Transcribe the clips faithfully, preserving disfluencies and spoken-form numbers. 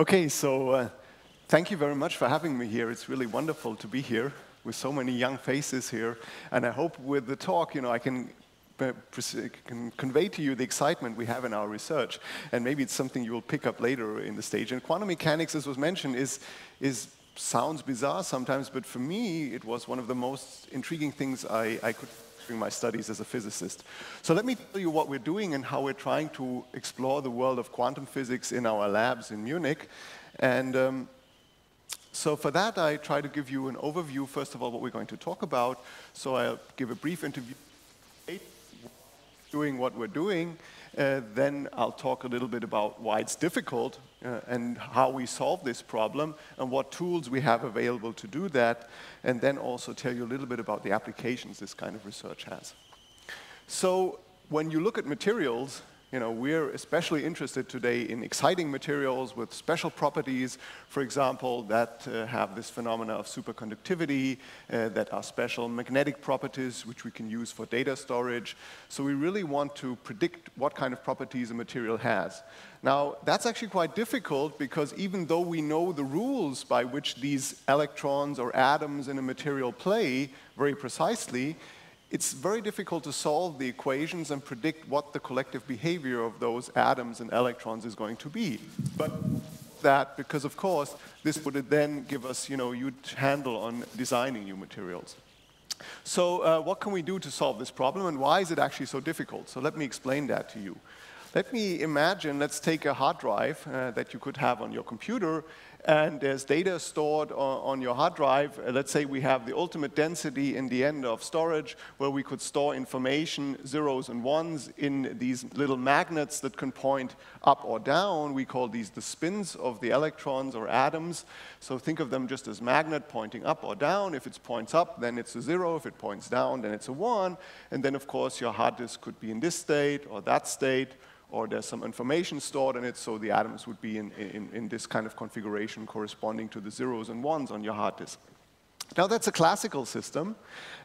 Okay, so uh, thank you very much for having me here. It's really wonderful to be here with so many young faces here. And I hope with the talk, you know, I can, uh, can convey to you the excitement we have in our research. And maybe it's something you will pick up later in the stage. And quantum mechanics, as was mentioned, is, is sounds bizarre sometimes, but for me, it was one of the most intriguing things I, I could during my studies as a physicist. So let me tell you what we're doing and how we're trying to explore the world of quantum physics in our labs in Munich. And um, so for that, I try to give you an overview, first of all, what we're going to talk about. So I'll give a brief interview doing what we're doing. Uh, then I'll talk a little bit about why it's difficult uh, and how we solve this problem and what tools we have available to do that, and then also tell you a little bit about the applications this kind of research has. So when you look at materials, you know, we're especially interested today in exciting materials with special properties, for example, that uh, have this phenomena of superconductivity, uh, that are special magnetic properties which we can use for data storage. So we really want to predict what kind of properties a material has. Now, that's actually quite difficult because even though we know the rules by which these electrons or atoms in a material play very precisely, it's very difficult to solve the equations and predict what the collective behavior of those atoms and electrons is going to be. But that, because of course, this would then give us, you know, you'd handle on designing new materials. So uh, what can we do to solve this problem, and why is it actually so difficult? So let me explain that to you. Let me imagine, let's take a hard drive uh, that you could have on your computer, and there's data stored on your hard drive. Let's say we have the ultimate density in the end of storage, where we could store information, zeros and ones, in these little magnets that can point up or down. We call these the spins of the electrons or atoms. So think of them just as magnet pointing up or down. If it points up, then it's a zero. If it points down, then it's a one. And then, of course, your hard disk could be in this state or that state, or there's some information stored in it, so the atoms would be in, in, in this kind of configuration corresponding to the zeros and ones on your hard disk. Now, that's a classical system,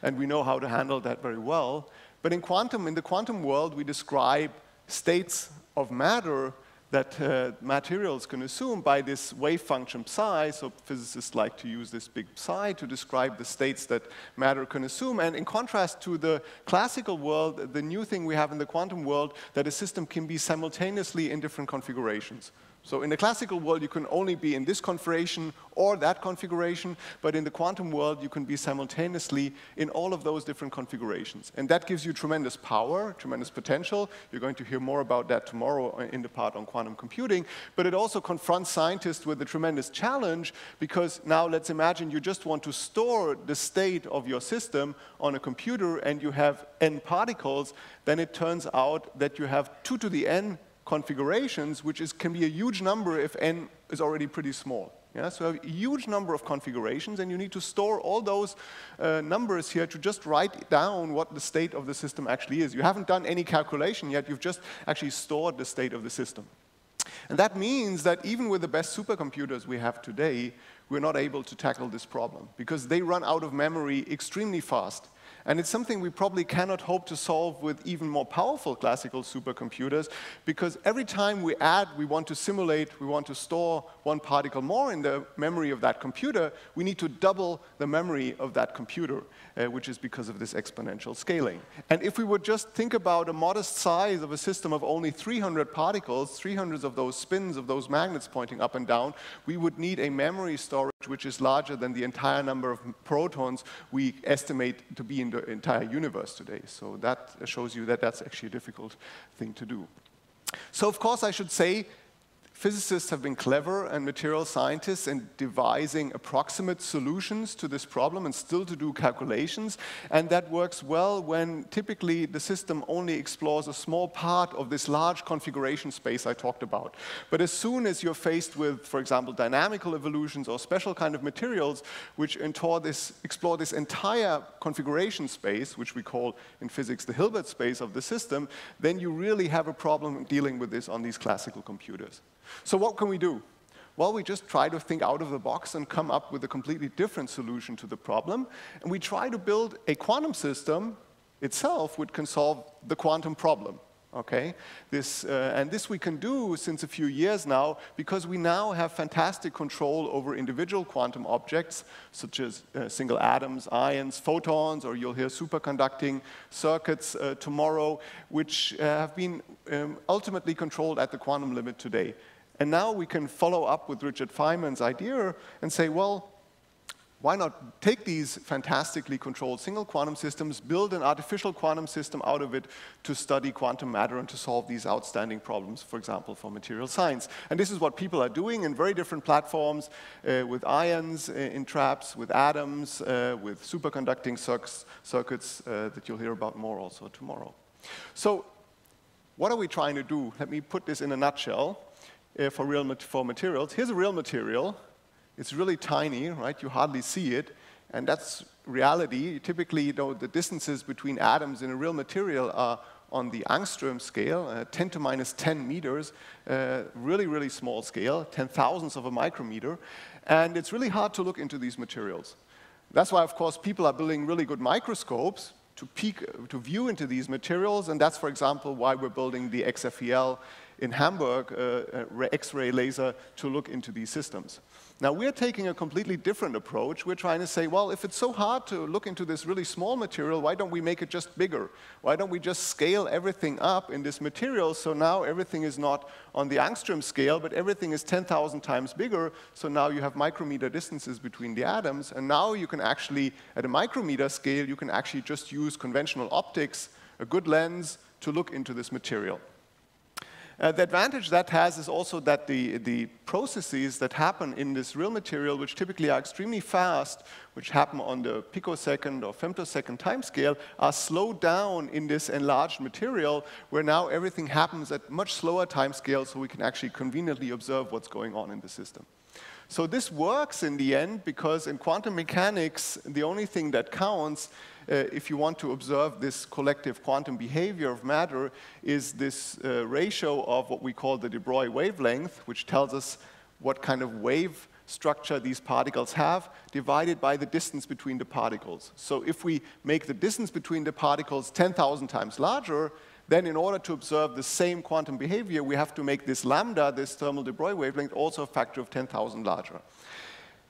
and we know how to handle that very well. But in quantum, in the quantum world, we describe states of matter that uh, materials can assume by this wave function psi. So physicists like to use this big psi to describe the states that matter can assume. And in contrast to the classical world, the new thing we have in the quantum world, that a system can be simultaneously in different configurations. So in the classical world, you can only be in this configuration or that configuration, but in the quantum world, you can be simultaneously in all of those different configurations. And that gives you tremendous power, tremendous potential. You're going to hear more about that tomorrow in the part on quantum computing. But it also confronts scientists with a tremendous challenge, because now let's imagine you just want to store the state of your system on a computer and you have n particles. Then it turns out that you have two to the n configurations, which is, can be a huge number if n is already pretty small. Yeah? So you have a huge number of configurations, and you need to store all those uh, numbers here to just write down what the state of the system actually is. You haven't done any calculation yet. You've just actually stored the state of the system. And that means that even with the best supercomputers we have today, we're not able to tackle this problem, because they run out of memory extremely fast. And it's something we probably cannot hope to solve with even more powerful classical supercomputers, because every time we add, we want to simulate, we want to store one particle more in the memory of that computer, we need to double the memory of that computer, uh, which is because of this exponential scaling. And if we would just think about a modest size of a system of only three hundred particles, three hundred of those spins of those magnets pointing up and down, we would need a memory storage which is larger than the entire number of protons we estimate to be in the entire universe today. So that shows you that that's actually a difficult thing to do. So of course I should say, physicists have been clever, and material scientists, in devising approximate solutions to this problem and still to do calculations. And that works well when typically the system only explores a small part of this large configuration space I talked about. But as soon as you're faced with, for example, dynamical evolutions or special kind of materials, which this, explore this entire configuration space, which we call in physics the Hilbert space of the system, then you really have a problem dealing with this on these classical computers. So what can we do? Well, we just try to think out of the box and come up with a completely different solution to the problem. And we try to build a quantum system itself which can solve the quantum problem. Okay, this, uh, and this we can do since a few years now because we now have fantastic control over individual quantum objects such as uh, single atoms, ions, photons, or you'll hear superconducting circuits uh, tomorrow, which uh, have been um, ultimately controlled at the quantum limit today. And now we can follow up with Richard Feynman's idea and say, well, why not take these fantastically controlled single quantum systems, build an artificial quantum system out of it to study quantum matter and to solve these outstanding problems, for example, for material science. And this is what people are doing in very different platforms, uh, with ions uh, in traps, with atoms, uh, with superconducting circ circuits uh, that you'll hear about more also tomorrow. So what are we trying to do? Let me put this in a nutshell uh, for, real mat for materials. Here's a real material. It's really tiny, right? You hardly see it, and that's reality. Typically, you know, the distances between atoms in a real material are on the angstrom scale, uh, ten to minus ten meters, uh, really, really small scale, ten thousandths of a micrometer, and it's really hard to look into these materials. That's why, of course, people are building really good microscopes to peek, to view into these materials, and that's, for example, why we're building the X F E L in Hamburg, uh, X-ray laser, to look into these systems. Now, we're taking a completely different approach. We're trying to say, well, if it's so hard to look into this really small material, why don't we make it just bigger? Why don't we just scale everything up in this material so now everything is not on the angstrom scale, but everything is ten thousand times bigger, so now you have micrometer distances between the atoms, and now you can actually, at a micrometer scale, you can actually just use conventional optics, a good lens, to look into this material. Uh, the advantage that has is also that the, the processes that happen in this real material, which typically are extremely fast, which happen on the picosecond or femtosecond timescale, are slowed down in this enlarged material, where now everything happens at much slower timescales, so we can actually conveniently observe what's going on in the system. So this works in the end because in quantum mechanics, the only thing that counts Uh, if you want to observe this collective quantum behavior of matter is this uh, ratio of what we call the de Broglie wavelength, which tells us what kind of wave structure these particles have, divided by the distance between the particles. So if we make the distance between the particles ten thousand times larger, then in order to observe the same quantum behavior, we have to make this lambda, this thermal de Broglie wavelength, also a factor of ten thousand larger.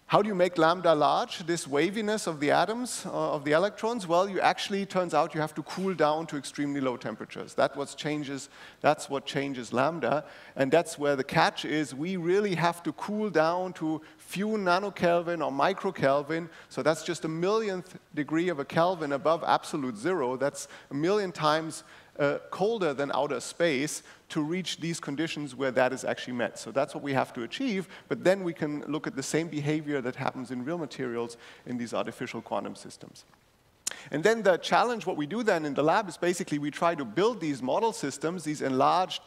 How do you make lambda large, this waviness of the atoms, uh, of the electrons? Well, you actually, turns out, you have to cool down to extremely low temperatures. That's what changes, that's what changes lambda, and that's where the catch is. We really have to cool down to few nanokelvin or microkelvin, so that's just a millionth degree of a Kelvin above absolute zero. That's a million times Uh, colder than outer space to reach these conditions where that is actually met. So that's what we have to achieve, but then we can look at the same behavior that happens in real materials in these artificial quantum systems. And then the challenge, what we do then in the lab is basically we try to build these model systems, these enlarged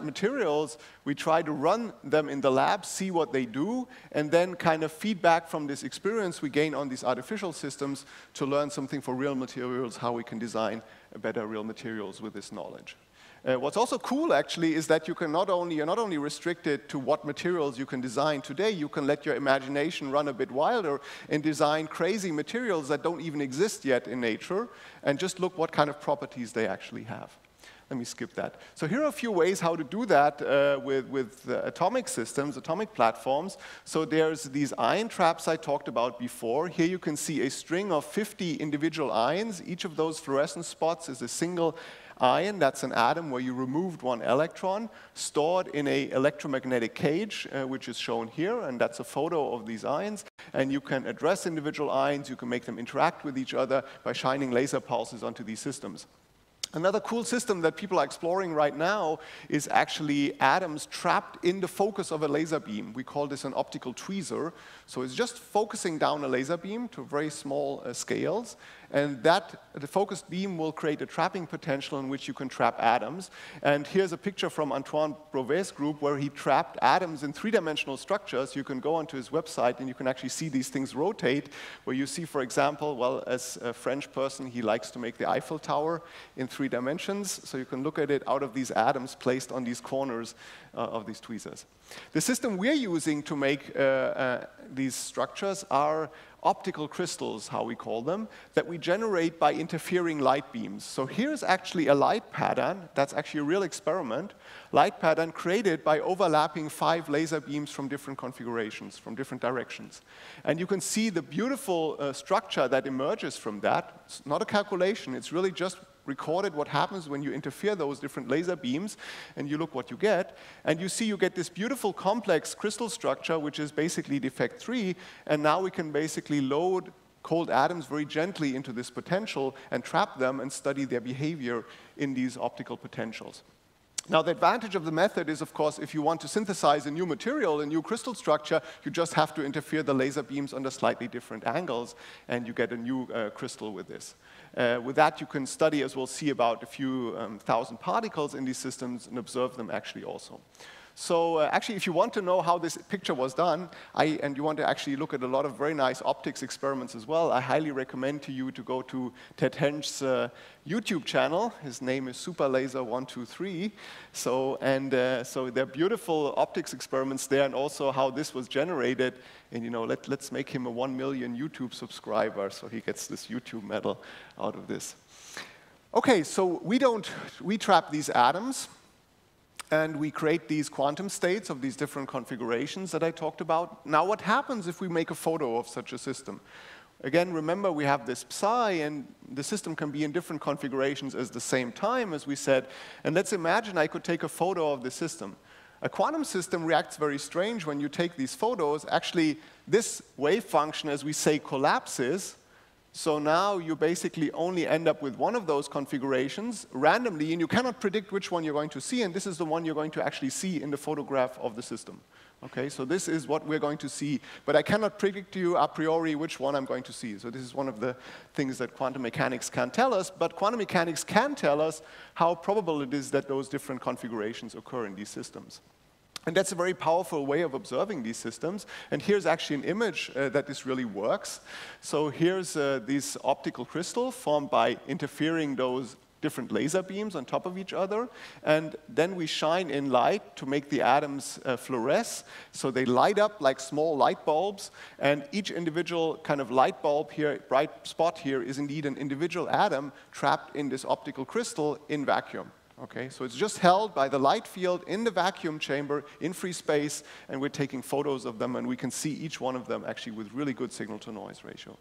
materials, we try to run them in the lab, see what they do, and then kind of feedback from this experience we gain on these artificial systems to learn something for real materials, how we can design better real materials with this knowledge. Uh, what's also cool, actually, is that you can not only, you're not only restricted to what materials you can design today, you can let your imagination run a bit wilder and design crazy materials that don't even exist yet in nature, and just look what kind of properties they actually have. Let me skip that. So here are a few ways how to do that uh, with, with uh, atomic systems, atomic platforms. So there's these ion traps I talked about before. Here you can see a string of fifty individual ions. Each of those fluorescent spots is a single ion. That's an atom where you removed one electron, stored in an electromagnetic cage, uh, which is shown here, and that's a photo of these ions. And you can address individual ions. You can make them interact with each other by shining laser pulses onto these systems. Another cool system that people are exploring right now is actually atoms trapped in the focus of a laser beam. We call this an optical tweezer. So it's just focusing down a laser beam to very small uh, scales, and that the focused beam will create a trapping potential in which you can trap atoms. And here's a picture from Antoine Browaeys' group where he trapped atoms in three-dimensional structures. You can go onto his website and you can actually see these things rotate, where you see, for example, well, as a French person, he likes to make the Eiffel Tower in three dimensions, so you can look at it out of these atoms placed on these corners uh, of these tweezers. The system we're using to make uh, uh, these structures are optical crystals, how we call them, that we generate by interfering light beams. So here's actually a light pattern, that's actually a real experiment, light pattern created by overlapping five laser beams from different configurations, from different directions. And you can see the beautiful uh, structure that emerges from that. It's not a calculation, it's really just recorded what happens when you interfere those different laser beams, and you look what you get. And you see you get this beautiful complex crystal structure, which is basically defect three, and now we can basically load cold atoms very gently into this potential and trap them and study their behavior in these optical potentials. Now, the advantage of the method is, of course, if you want to synthesize a new material, a new crystal structure, you just have to interfere the laser beams under slightly different angles, and you get a new uh, crystal with this. Uh, with that, you can study, as we'll see, about a few um, thousand particles in these systems and observe them actually also. So uh, actually, if you want to know how this picture was done, I, and you want to actually look at a lot of very nice optics experiments as well, I highly recommend to you to go to Ted Hensch's uh, YouTube channel. His name is Super Laser one two three. So, and uh, so there are beautiful optics experiments there, and also how this was generated. And you know, let, let's make him a one million YouTube subscriber, so he gets this YouTube medal out of this. Okay, so we don't we trap these atoms. And we create these quantum states of these different configurations that I talked about. Now, what happens if we make a photo of such a system? Again, remember, we have this psi, and the system can be in different configurations at the same time, as we said. And let's imagine I could take a photo of the system. A quantum system reacts very strange when you take these photos. Actually, this wave function, as we say, collapses. So now you basically only end up with one of those configurations randomly, and you cannot predict which one you're going to see, and this is the one you're going to actually see in the photograph of the system. Okay, so this is what we're going to see, but I cannot predict to you a priori which one I'm going to see. So this is one of the things that quantum mechanics can't tell us, but quantum mechanics can tell us how probable it is that those different configurations occur in these systems. And that's a very powerful way of observing these systems. And here's actually an image uh, that this really works. So here's uh, this optical crystal formed by interfering those different laser beams on top of each other. And then we shine in light to make the atoms uh, fluoresce. So they light up like small light bulbs. And each individual kind of light bulb here, bright spot here, is indeed an individual atom trapped in this optical crystal in vacuum. Okay, so it's just held by the light field in the vacuum chamber in free space, and we're taking photos of them, and we can see each one of them actually with really good signal-to-noise ratio.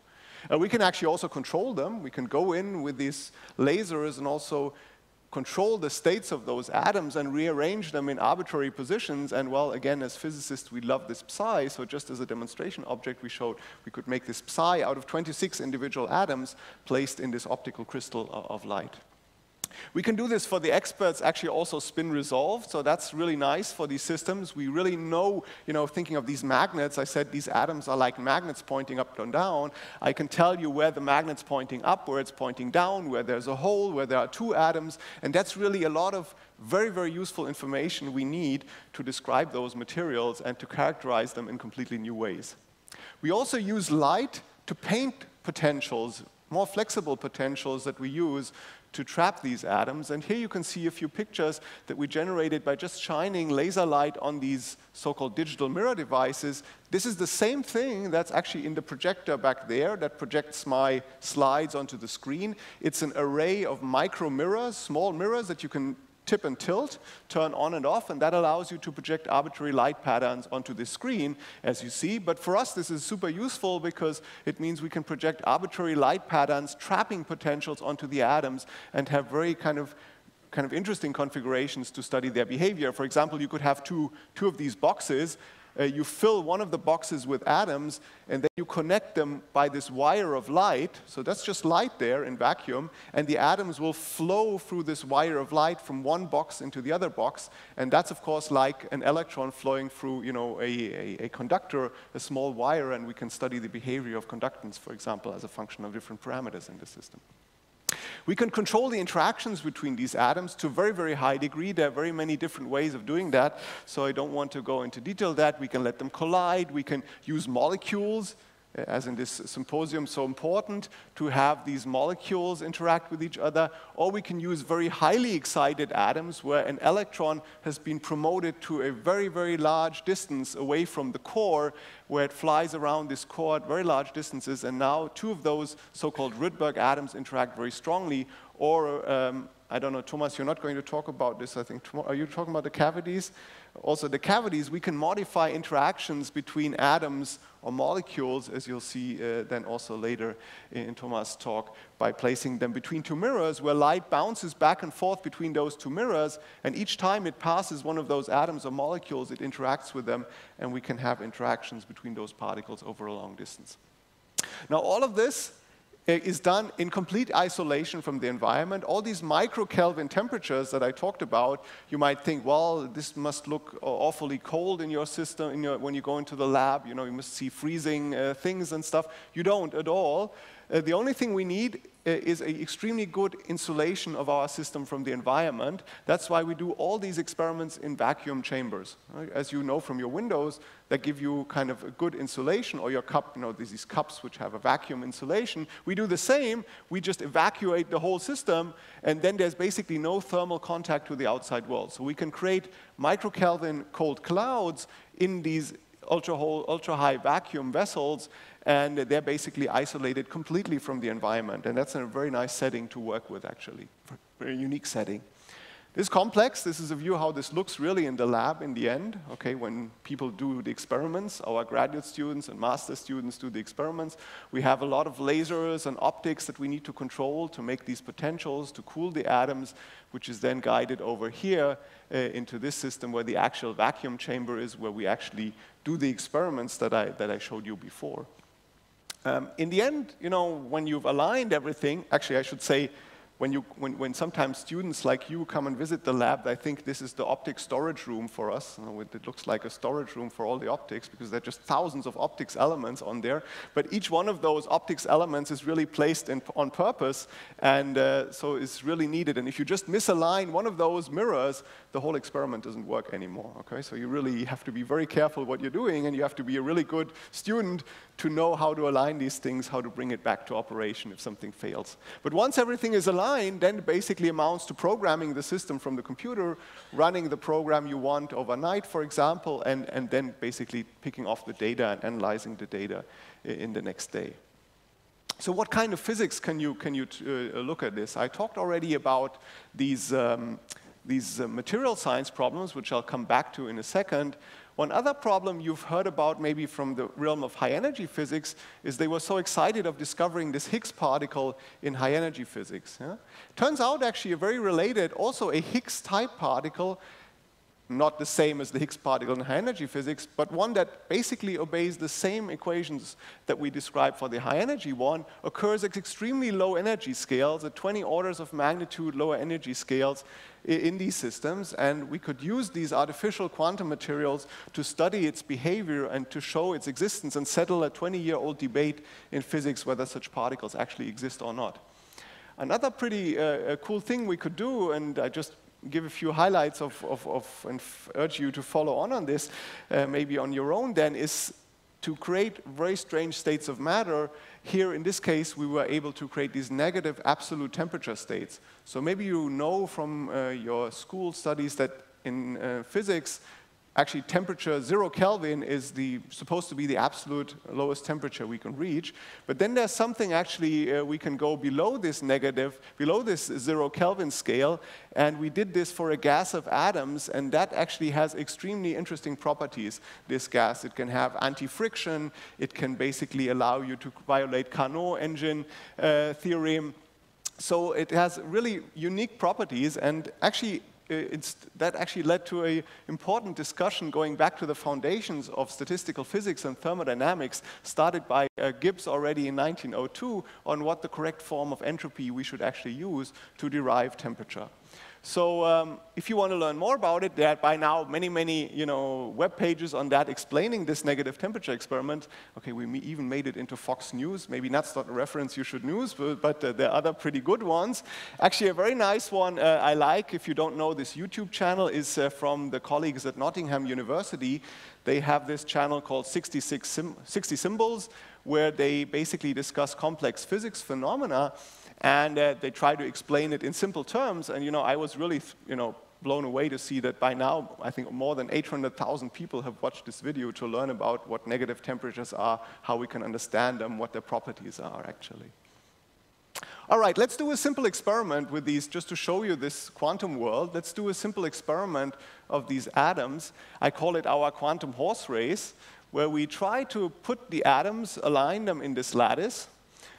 Uh, we can actually also control them. We can go in with these lasers and also control the states of those atoms and rearrange them in arbitrary positions. And well, again, as physicists, we love this psi, so just as a demonstration object we showed, we could make this psi out of twenty-six individual atoms placed in this optical crystal of light. We can do this for the experts, actually also spin-resolved, so that's really nice for these systems. We really know, you know, thinking of these magnets, I said these atoms are like magnets pointing up and down. I can tell you where the magnet's pointing up, where it's pointing down, where there's a hole, where there are two atoms, and that's really a lot of very, very useful information we need to describe those materials and to characterize them in completely new ways. We also use light to paint potentials, more flexible potentials that we use to trap these atoms. And here you can see a few pictures that we generated by just shining laser light on these so-called digital mirror devices. This is the same thing that's actually in the projector back there that projects my slides onto the screen. It's an array of micro mirrors, small mirrors that you can tip and tilt, turn on and off, and that allows you to project arbitrary light patterns onto the screen, as you see. But for us, this is super useful because it means we can project arbitrary light patterns, trapping potentials onto the atoms, and have very kind of kind of interesting configurations to study their behavior. For example, you could have two, two of these boxes. Uh, you fill one of the boxes with atoms, and then you connect them by this wire of light. So that's just light there in vacuum, and the atoms will flow through this wire of light from one box into the other box. And that's, of course, like an electron flowing through, you know, a, a, a conductor, a small wire, and we can study the behavior of conductance, for example, as a function of different parameters in the system. We can control the interactions between these atoms to a very, very high degree. There are very many different ways of doing that, so I don't want to go into detail that. We can let them collide. We can use molecules as in this symposium, so important to have these molecules interact with each other, or we can use very highly excited atoms where an electron has been promoted to a very, very large distance away from the core, where it flies around this core at very large distances, and now two of those so-called Rydberg atoms interact very strongly, or um, I don't know, Thomas, you're not going to talk about this, I think. Are you talking about the cavities? Also, the cavities, we can modify interactions between atoms or molecules, as you'll see uh, then also later in Thomas' talk, by placing them between two mirrors, where light bounces back and forth between those two mirrors, and each time it passes one of those atoms or molecules, it interacts with them, and we can have interactions between those particles over a long distance. Now, all of this is done in complete isolation from the environment. All these micro-Kelvin temperatures that I talked about, you might think, well, this must look awfully cold in your system in your, when you go into the lab. You know, you must see freezing uh, things and stuff. You don't at all. Uh, the only thing we need is an extremely good insulation of our system from the environment. That's why we do all these experiments in vacuum chambers. As you know from your windows, that give you kind of a good insulation, or your cup, you know, these cups which have a vacuum insulation. We do the same, we just evacuate the whole system, and then there's basically no thermal contact with the outside world. So we can create microkelvin cold clouds in these ultra-high vacuum vessels, and they're basically isolated completely from the environment. And that's a very nice setting to work with, actually, very unique setting. This is complex. This is a view how this looks really in the lab in the end, okay, when people do the experiments. Our graduate students and master students do the experiments. We have a lot of lasers and optics that we need to control to make these potentials, to cool the atoms, which is then guided over here uh, into this system where the actual vacuum chamber is, where we actually do the experiments that I, that I showed you before. Um, in the end, you know, when you've aligned everything, actually I should say, when, you, when, when sometimes students like you come and visit the lab, I think this is the optic storage room for us. You know, it looks like a storage room for all the optics because there are just thousands of optics elements on there. But each one of those optics elements is really placed in, on purpose, and uh, so it's really needed. And if you just misalign one of those mirrors, the whole experiment doesn't work anymore. Okay? So you really have to be very careful what you're doing, and you have to be a really good student to know how to align these things, how to bring it back to operation if something fails. But once everything is aligned, then basically amounts to programming the system from the computer, running the program you want overnight, for example, and, and then basically picking off the data and analyzing the data in the next day. So what kind of physics can you, can you uh, look at this? I talked already about these, um, these uh, material science problems, which I'll come back to in a second. One other problem you've heard about maybe from the realm of high-energy physics is they were so excited of discovering this Higgs particle in high-energy physics. Yeah? Turns out actually a very related, also a Higgs-type particle, not the same as the Higgs particle in high-energy physics, but one that basically obeys the same equations that we described for the high-energy one, occurs at extremely low energy scales, at twenty orders of magnitude lower energy scales, in these systems, and we could use these artificial quantum materials to study its behavior and to show its existence and settle a twenty-year-old debate in physics whether such particles actually exist or not. Another pretty uh, cool thing we could do, and I just give a few highlights of, of, of and urge you to follow on on this, uh, maybe on your own then, is to create very strange states of matter. Here, in this case, we were able to create these negative absolute temperature states. So maybe you know from uh, your school studies that in uh, physics, actually temperature zero Kelvin is the, supposed to be the absolute lowest temperature we can reach. But then there's something actually uh, we can go below this negative, below this zero Kelvin scale. And we did this for a gas of atoms, and that actually has extremely interesting properties, this gas. It can have anti-friction. It can basically allow you to violate Carnot engine uh, theorem. So it has really unique properties, and actually, It's, that actually led to an important discussion going back to the foundations of statistical physics and thermodynamics, started by uh, Gibbs already in nineteen oh two, on what the correct form of entropy we should actually use to derive temperature. So um, if you want to learn more about it, there are by now many, many you know, web pages on that explaining this negative temperature experiment. OK, we even made it into Fox News. Maybe that's not a reference you should use, but, but uh, there are other pretty good ones. Actually, a very nice one uh, I like, if you don't know this YouTube channel, is uh, from the colleagues at Nottingham University. They have this channel called sixty-six Sym- sixty Symbols, where they basically discuss complex physics phenomena. And uh, they try to explain it in simple terms. And you know, I was really you know, blown away to see that by now, I think more than eight hundred thousand people have watched this video to learn about what negative temperatures are, how we can understand them, what their properties are, actually. All right, let's do a simple experiment with these, just to show you this quantum world. Let's do a simple experiment of these atoms. I call it our quantum horse race, where we try to put the atoms, align them in this lattice.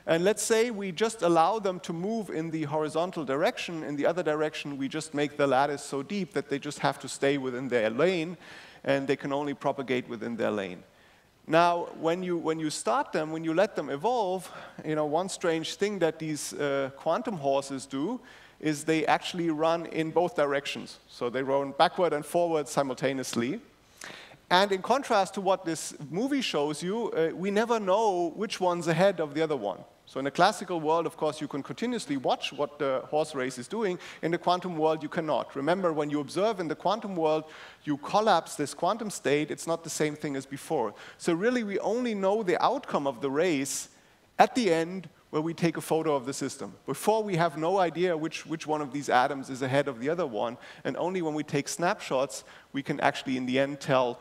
And let's say we just allow them to move in the horizontal direction. In the other direction, we just make the lattice so deep that they just have to stay within their lane, and they can only propagate within their lane. Now, when you, when you start them, when you let them evolve, you know, one strange thing that these uh, quantum horses do is they actually run in both directions. So they run backward and forward simultaneously. And in contrast to what this movie shows you, uh, we never know which one's ahead of the other one. So in the classical world, of course, you can continuously watch what the horse race is doing. In the quantum world, you cannot. Remember, when you observe in the quantum world, you collapse this quantum state. It's not the same thing as before. So really, we only know the outcome of the race at the end where we take a photo of the system. Before, we have no idea which, which one of these atoms is ahead of the other one. And only when we take snapshots, we can actually, in the end, tell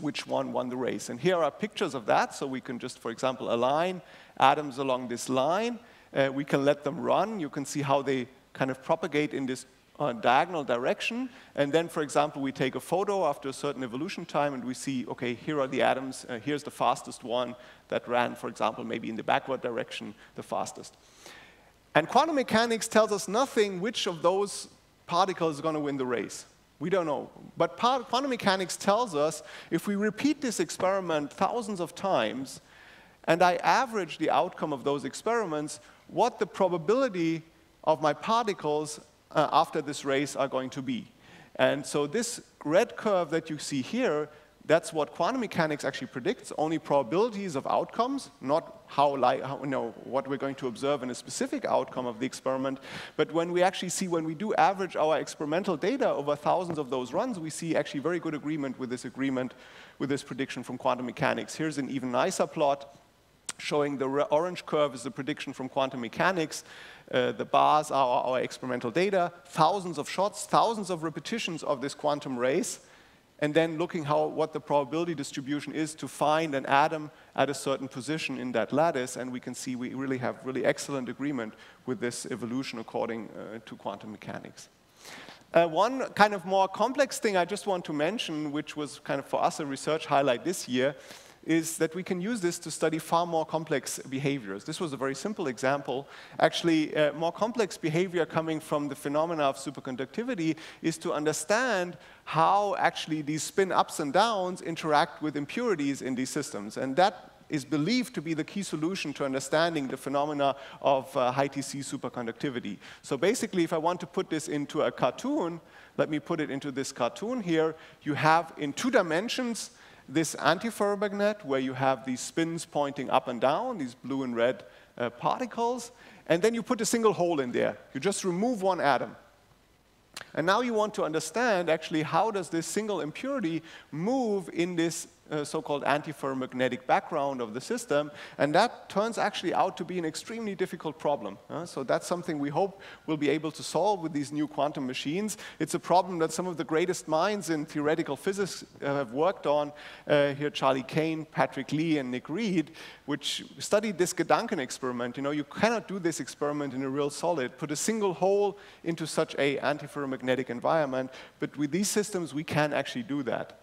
which one won the race. And here are pictures of that. So we can just, for example, align atoms along this line. Uh, we can let them run. You can see how they kind of propagate in this uh, diagonal direction. And then, for example, we take a photo after a certain evolution time, and we see, OK, here are the atoms. Uh, here's the fastest one that ran, for example, maybe in the backward direction, the fastest. And quantum mechanics tells us nothing which of those particles is going to win the race. We don't know. But quantum mechanics tells us if we repeat this experiment thousands of times, and I average the outcome of those experiments, what the probability of my particles uh, after this race are going to be. And so this red curve that you see here, that's what quantum mechanics actually predicts, only probabilities of outcomes, not how, how you know, what we're going to observe in a specific outcome of the experiment. But when we actually see, when we do average our experimental data over thousands of those runs, we see actually very good agreement with this agreement, with this prediction from quantum mechanics. Here's an even nicer plot showing the orange curve is the prediction from quantum mechanics. Uh, the bars are our experimental data, thousands of shots, thousands of repetitions of this quantum race, and then looking how, what the probability distribution is to find an atom at a certain position in that lattice. And we can see we really have really excellent agreement with this evolution according uh, to quantum mechanics. Uh, one kind of more complex thing I just want to mention, which was kind of for us a research highlight this year, is that we can use this to study far more complex behaviors. This was a very simple example. Actually, uh, more complex behavior coming from the phenomena of superconductivity is to understand how actually these spin ups and downs interact with impurities in these systems. And that is believed to be the key solution to understanding the phenomena of uh, high T C superconductivity. So basically, if I want to put this into a cartoon, let me put it into this cartoon here. You have in two dimensions this antiferromagnet, where you have these spins pointing up and down, these blue and red uh, particles. And then you put a single hole in there. You just remove one atom. And now you want to understand, actually, how does this single impurity move in this uh, so-called antiferromagnetic background of the system. And that turns actually out to be an extremely difficult problem. Uh, so that's something we hope we'll be able to solve with these new quantum machines. It's a problem that some of the greatest minds in theoretical physics uh, have worked on. Uh, here, Charlie Kane, Patrick Lee, and Nick Read, which studied this Gedanken experiment. You know, you cannot do this experiment in a real solid. Put a single hole into such an antiferromagnetic environment. But with these systems, we can actually do that.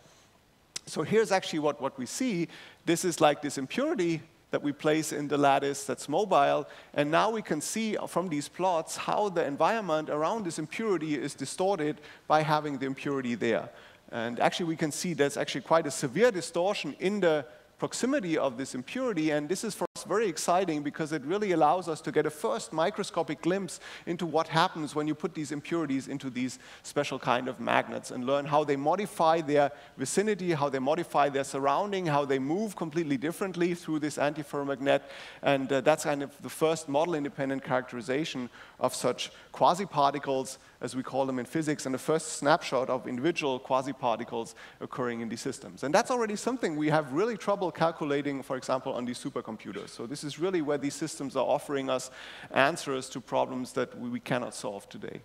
So here's actually what, what we see. This is like this impurity that we place in the lattice that's mobile. And now we can see from these plots how the environment around this impurity is distorted by having the impurity there. And actually, we can see there's actually quite a severe distortion in the proximity of this impurity, and this is for us very exciting because it really allows us to get a first microscopic glimpse into what happens when you put these impurities into these special kind of magnets and learn how they modify their vicinity, how they modify their surrounding, how they move completely differently through this antiferromagnet, and uh, that's kind of the first model-independent characterization of such quasi-particles, as we call them in physics, and the first snapshot of individual quasi-particles occurring in these systems. And that's already something we have really trouble calculating, for example, on these supercomputers. So this is really where these systems are offering us answers to problems that we cannot solve today.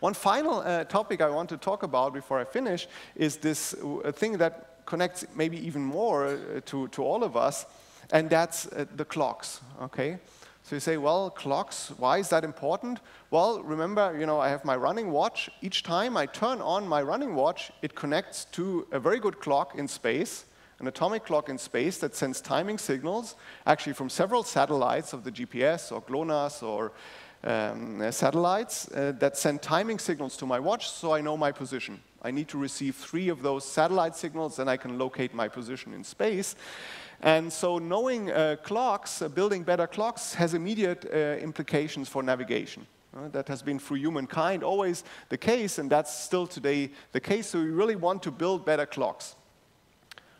One final uh, topic I want to talk about before I finish is this uh, thing that connects maybe even more uh, to, to all of us, and that's uh, the clocks, okay? So you say, well, clocks, why is that important? Well, remember, you know, I have my running watch. Each time I turn on my running watch, it connects to a very good clock in space, an atomic clock in space that sends timing signals, actually from several satellites of the G P S or GLONASS or um, satellites uh, that send timing signals to my watch so I know my position. I need to receive three of those satellite signals and I can locate my position in space. And so knowing uh, clocks, uh, building better clocks, has immediate uh, implications for navigation. Uh, that has been through humankind always the case, and that's still today the case. So we really want to build better clocks.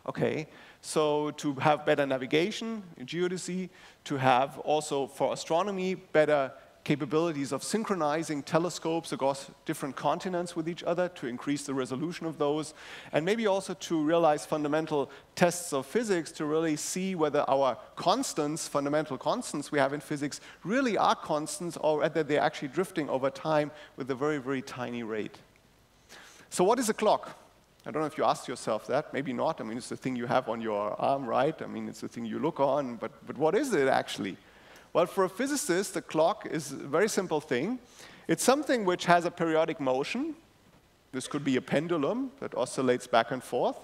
Okay, so to have better navigation, geodesy, to have also for astronomy better capabilities of synchronizing telescopes across different continents with each other to increase the resolution of those, and maybe also to realize fundamental tests of physics to really see whether our constants, fundamental constants we have in physics, really are constants or whether they're actually drifting over time with a very, very tiny rate. So what is a clock? I don't know if you asked yourself that. Maybe not. I mean, it's the thing you have on your arm, right? I mean, it's the thing you look on, but, but what is it actually? Well, for a physicist, the clock is a very simple thing. It's something which has a periodic motion. This could be a pendulum that oscillates back and forth.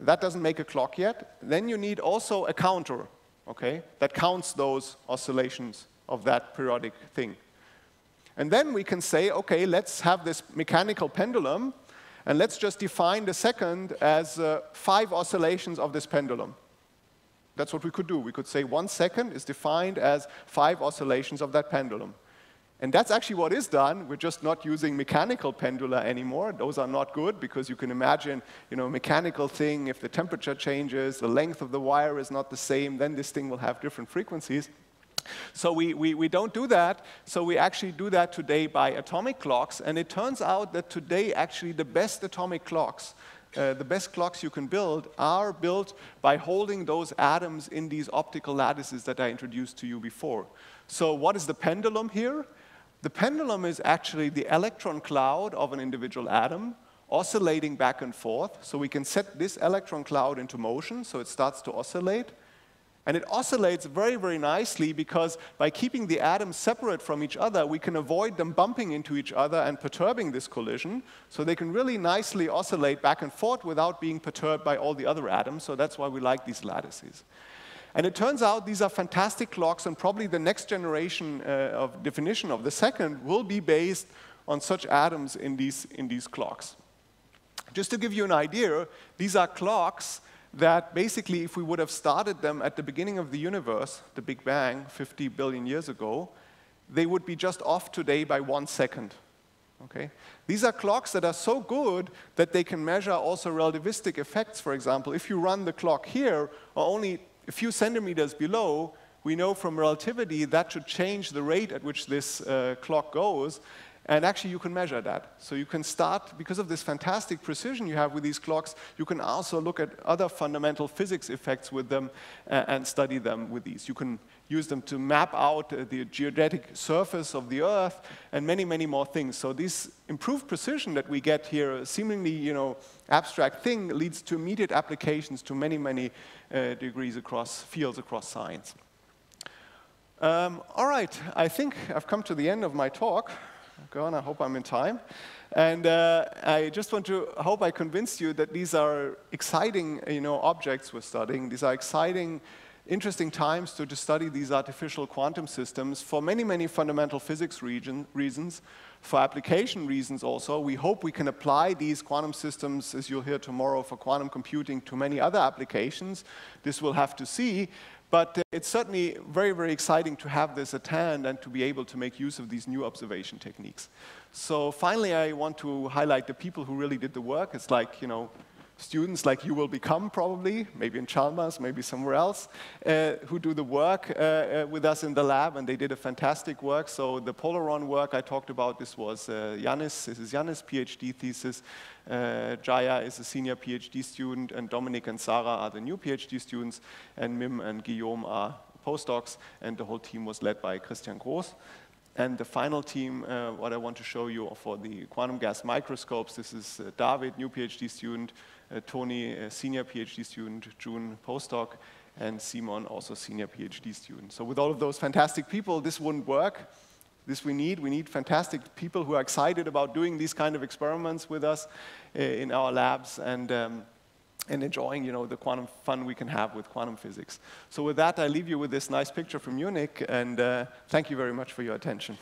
That doesn't make a clock yet. Then you need also a counter, okay, that counts those oscillations of that periodic thing. And then we can say, okay, let's have this mechanical pendulum, and let's just define the second as uh, five oscillations of this pendulum. That's what we could do. We could say one second is defined as five oscillations of that pendulum. And that's actually what is done. We're just not using mechanical pendula anymore. Those are not good because you can imagine, you know, a mechanical thing, if the temperature changes, the length of the wire is not the same, then this thing will have different frequencies. So we, we, we don't do that. So we actually do that today by atomic clocks. And it turns out that today actually the best atomic clocks Uh, the best clocks you can build are built by holding those atoms in these optical lattices that I introduced to you before. So what is the pendulum here? The pendulum is actually the electron cloud of an individual atom oscillating back and forth. So we can set this electron cloud into motion, so it starts to oscillate. And it oscillates very, very nicely because by keeping the atoms separate from each other, we can avoid them bumping into each other and perturbing this collision. So they can really nicely oscillate back and forth without being perturbed by all the other atoms. So that's why we like these lattices. And it turns out these are fantastic clocks, and probably the next generation uh, of definition of the second will be based on such atoms in these, in these clocks. Just to give you an idea, these are clocks that basically, if we would have started them at the beginning of the universe, the Big Bang, fifty billion years ago, they would be just off today by one second. Okay? These are clocks that are so good that they can measure also relativistic effects, for example. If you run the clock here, or only a few centimeters below, we know from relativity that should change the rate at which this uh, clock goes. And actually, you can measure that. So you can start, because of this fantastic precision you have with these clocks, you can also look at other fundamental physics effects with them uh, and study them with these. You can use them to map out uh, the geodetic surface of the Earth and many, many more things. So this improved precision that we get here, seemingly, you know, abstract thing, leads to immediate applications to many, many uh, degrees across fields across science. Um, all right, I think I've come to the end of my talk. Go on, I hope I'm in time. And uh, I just want to hope I convinced you that these are exciting, you know, objects we're studying. These are exciting interesting times to, to study these artificial quantum systems for many, many fundamental physics region, reasons, for application reasons also. We hope we can apply these quantum systems, as you'll hear tomorrow, for quantum computing to many other applications. This we'll have to see. But uh, it's certainly very, very exciting to have this at hand and to be able to make use of these new observation techniques. So finally, I want to highlight the people who really did the work. It's like, you know, students like you will become probably, maybe in Chalmers, maybe somewhere else, uh, who do the work uh, uh, with us in the lab, and they did a fantastic work. So the Polaron work I talked about, this was uh, Yanis, this is Yanis' PhD thesis. Uh, Jaya is a senior PhD student, and Dominic and Sarah are the new PhD students, and Mim and Guillaume are postdocs, and the whole team was led by Christian Groß. And the final team, uh, what I want to show you for the quantum gas microscopes, this is uh, David, new PhD student, uh, Tony, uh, senior PhD student, June, postdoc, and Simon, also senior PhD student. So with all of those fantastic people, this wouldn't work. This we need. We need fantastic people who are excited about doing these kind of experiments with us uh, in our labs and, um, and enjoying, you know, the quantum fun we can have with quantum physics. So with that, I leave you with this nice picture from Munich, and uh, thank you very much for your attention.